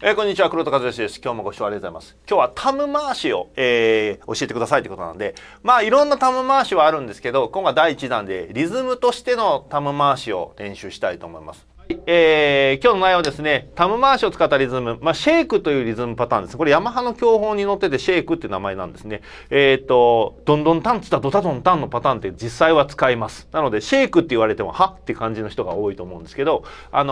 こんにちは、黒田和義です。今日もご視聴ありがとうございます。今日はタム回しを、教えてくださいってことなんで、まあいろんなタム回しはあるんですけど、今回第1弾でリズムとしてのタム回しを練習したいと思います。今日の内容はですね、タム回しを使ったリズム、シェイクというリズムパターンです。これヤマハの教本に載っててシェイクっていう名前なんですね。どんどんタンつったドタドンタンのパターンって実際は使います。なのでシェイクって言われてもはって感じの人が多いと思うんですけど、よ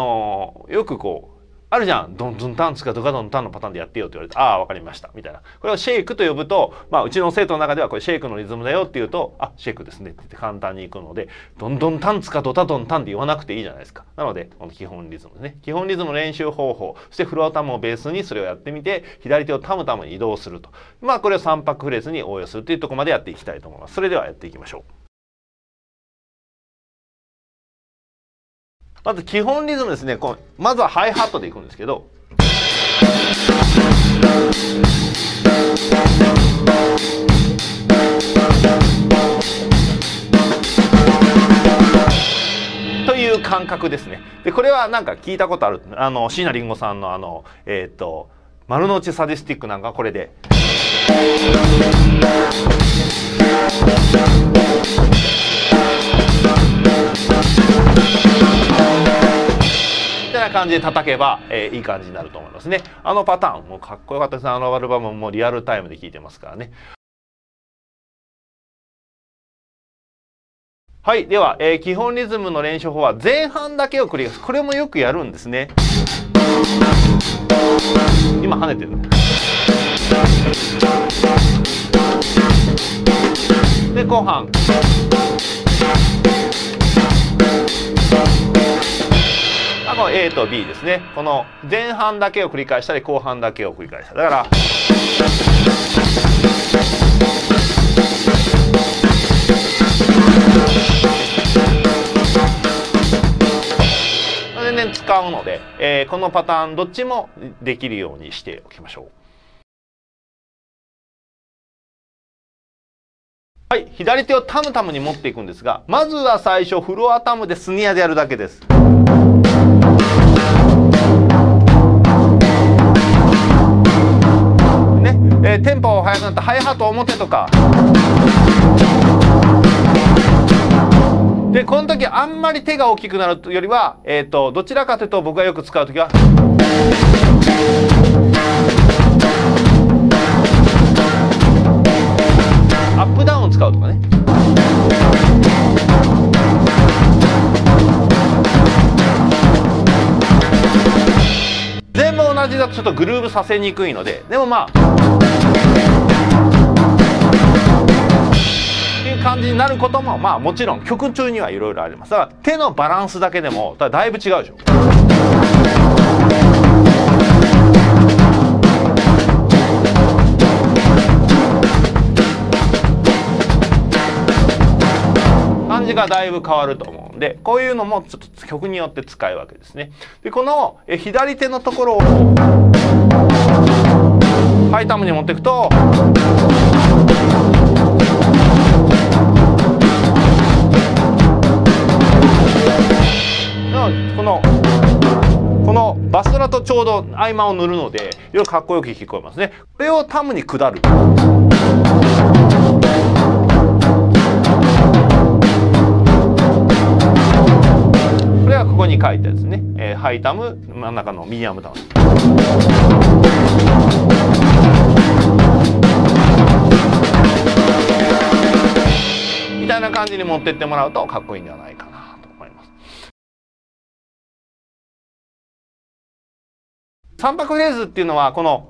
くこう、あるじゃん。ドンドンタンつかドカドンタンのパターンでやってよって言われて、ああ、わかりました。みたいな。これをシェイクと呼ぶと、うちの生徒の中ではこれシェイクのリズムだよって言うと、あ、シェイクですねって言って簡単にいくので、ドンドンタンつかドタドンタンって言わなくていいじゃないですか。なので、この基本リズムですね。基本リズムの練習方法、そしてフロータムをベースにそれをやってみて、左手をタムタムに移動すると。これを3拍フレーズに応用するというところまでやっていきたいと思います。それではやっていきましょう。まず基本リズムですね。まずはハイハットでいくんですけど、という感覚ですね。でこれはなんか聞いたことある、椎名林檎さんの丸の内サディスティックなんかこれで。みたいな感じで叩けば、いい感じになると思いますね。あのパターンもうかっこよかったですね。あのアルバムもリアルタイムで聴いてますからね。はい、では、基本リズムの練習法は前半だけを繰り返す。これもよくやるんですね。今跳ねてるで後半。A と B ですね。この前半だけを繰り返したり後半だけを繰り返したり。だから全然使うので、このパターンどっちもできるようにしておきましょう。はい、左手をタムタムに持っていくんですが、まずは最初フロアタムでスニアでやるだけです。テンポ速くなったハイハット表とかで、この時あんまり手が大きくなるよりは、どちらかというと僕がよく使う時はアップダウンを使うとかね。全部同じだとちょっとグルーブさせにくいので、でも感じになることももちろん曲中にはいろいろあります。だから手のバランスだけでもだいぶ違うでしょ。感じがだいぶ変わると思うんで、こういうのもちょっと曲によって使うわけですね。でこの左手のところをハイタムに持っていくと。このバストラとちょうど合間を塗るのでよくかっこよく聞こえますね。これをタムに下る。これはここに書いてあるですね。ハイタム、真ん中のミディアムタム。みたいな感じに持ってってもらうとかっこいいんじゃないかな。3拍フレーズっていうのはこの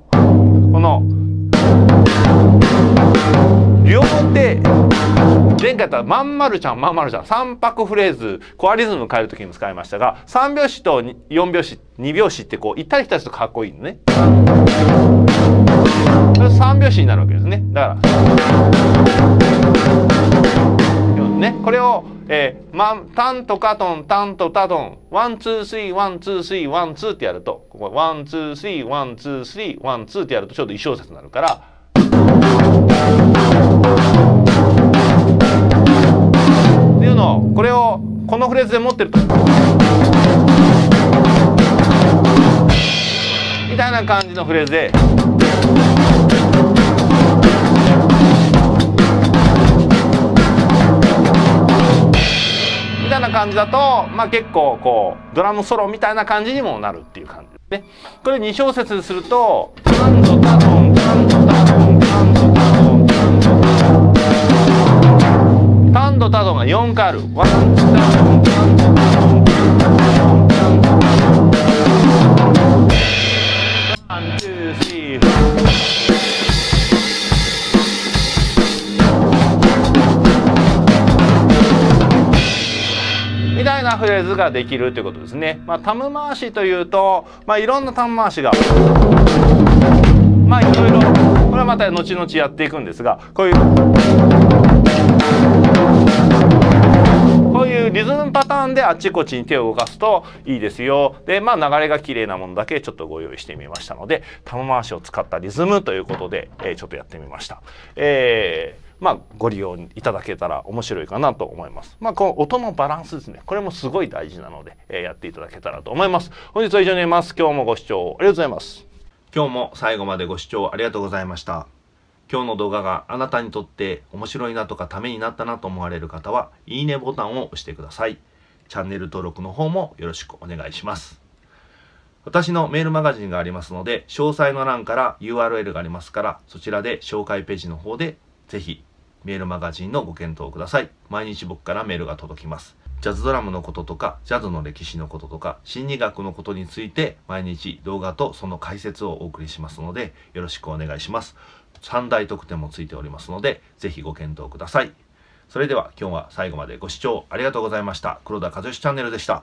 両手、前回やったらまんまるちゃんまんまるちゃん3拍フレーズコアリズム変える時に使いましたが、3拍子と4拍子2拍子ってこう行ったり来たりするとかっこいいのね。3拍子になるわけですね。だからね、これをタンとカトンタンとタトンワンツースリーワンツースリーワンツーってやると、ここワンツースリーワンツースリーワンツーってやるとちょうど1小節になるから、っていうのをこれをこのフレーズで持ってると。みたいな感じのフレーズで。みたいな感じだと、まあ結構こう、ドラムソロみたいな感じにもなるっていう感じですね。これ2小節すると、タンドタドン、タンドタドン、タンドタドン、タンドタドン。タンドタドンが4回ある。ワンタドン、タンドタドン、タンドタドン。みたいなフレーズができるということですね。まあ、タム回しというと、まあ、いろんなタム回しが、まあ、いろいろ、これはまた後々やっていくんですが、こういうリズムパターンであっちこっちに手を動かすといいですよ。で、まあ、流れが綺麗なものだけちょっとご用意してみましたので、タム回しを使ったリズムということで、ちょっとやってみました。まあ、ご利用いただけたら面白いかなと思います。まあ、この音のバランスですね。これもすごい大事なので、やっていただけたらと思います。本日は以上になります。今日もご視聴ありがとうございます。今日も最後までご視聴ありがとうございました。今日の動画があなたにとって面白いなとかためになったなと思われる方は、いいねボタンを押してください。チャンネル登録の方もよろしくお願いします。私のメールマガジンがありますので、詳細の欄から URL がありますから、そちらで紹介ページの方でぜひメールマガジンのご検討ください。毎日僕からメールが届きます。ジャズドラムのこととか、ジャズの歴史のこととか、心理学のことについて毎日動画とその解説をお送りしますので、よろしくお願いします。3大特典もついておりますので、ぜひご検討ください。それでは今日は最後までご視聴ありがとうございました。黒田和義チャンネルでした。